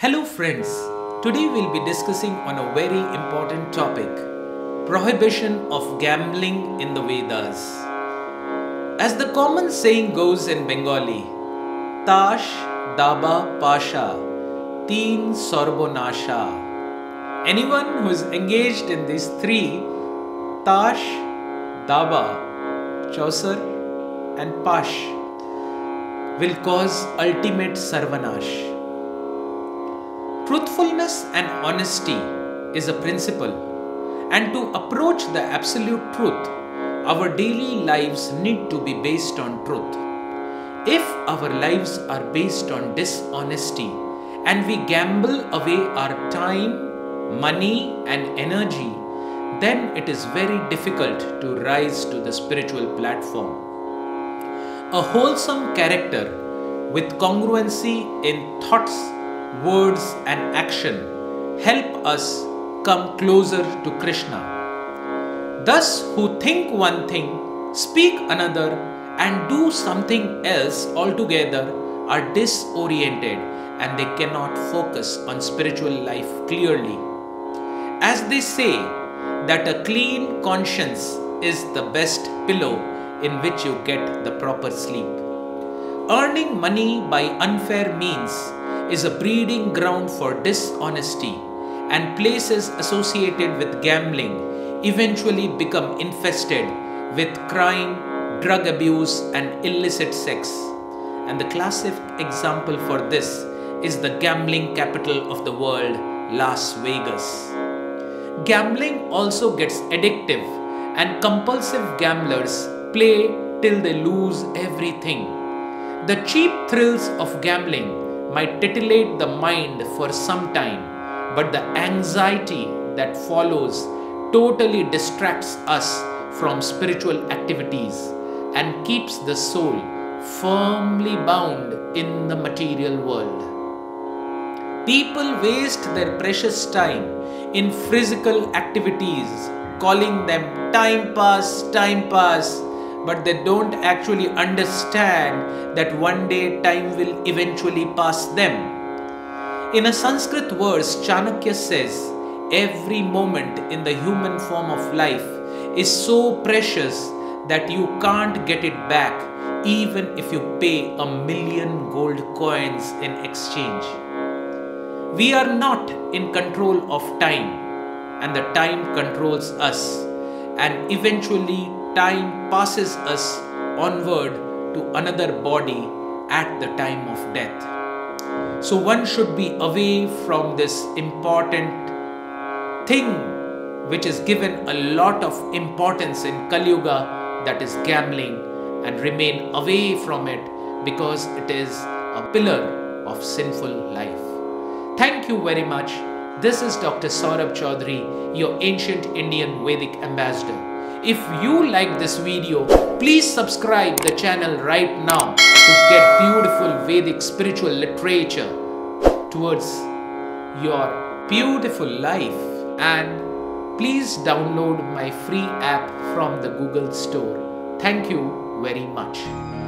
Hello friends, today we'll be discussing on a very important topic, prohibition of gambling in the Vedas. As the common saying goes in Bengali, Tash Daba Pasha, Teen Sorbonasha. Anyone who is engaged in these three, Tash, Daba, Chausar and Pash, will cause ultimate Sarvanash. Truthfulness and honesty is a principle, and to approach the absolute truth, our daily lives need to be based on truth. If our lives are based on dishonesty and we gamble away our time, money and energy, then it is very difficult to rise to the spiritual platform. A wholesome character with congruency in thoughts, words and action help us come closer to Krishna. Thus, who think one thing, speak another and do something else altogether are disoriented and they cannot focus on spiritual life clearly. As they say that a clean conscience is the best pillow in which you get the proper sleep. Earning money by unfair means is a breeding ground for dishonesty, and places associated with gambling eventually become infested with crime, drug abuse and illicit sex. And the classic example for this is the gambling capital of the world, Las Vegas. Gambling also gets addictive, and compulsive gamblers play till they lose everything. The cheap thrills of gambling might titillate the mind for some time, but the anxiety that follows totally distracts us from spiritual activities and keeps the soul firmly bound in the material world. People waste their precious time in physical activities, calling them time pass, but they don't actually understand that one day time will eventually pass them. In a Sanskrit verse, Chanakya says, every moment in the human form of life is so precious that you can't get it back even if you pay 1,000,000 gold coins in exchange. We are not in control of time, and the time controls us, and eventually time passes us onward to another body at the time of death. So one should be away from this important thing which is given a lot of importance in Kaliyuga, that is gambling, and remain away from it because it is a pillar of sinful life. Thank you very much. This is Dr. Saurabh Chaudhuri, your ancient Indian Vedic ambassador. If you like this video, please subscribe the channel right now to get beautiful Vedic spiritual literature towards your beautiful life. And please download my free app from the Google Store. Thank you very much.